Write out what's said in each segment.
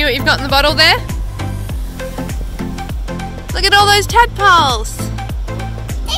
me what you've got in the bottle there? Look at all those tadpoles! How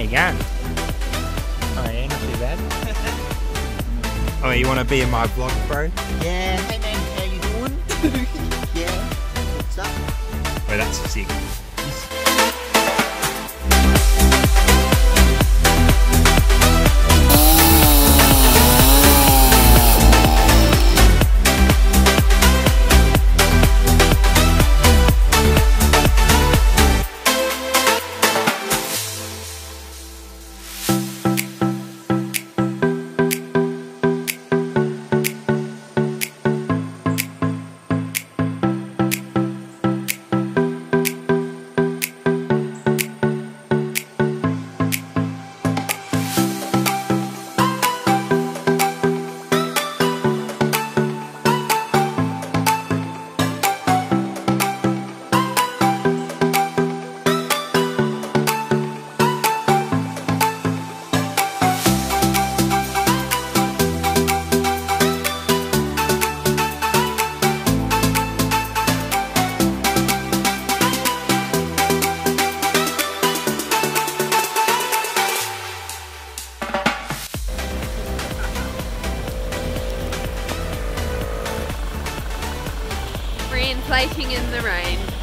you going? Oh yeah, not too bad. Oh, you want to be in my vlog, bro? Yeah. Hey man, how you doing? Yeah. What's up? Oh, that's sick. Plating in the rain.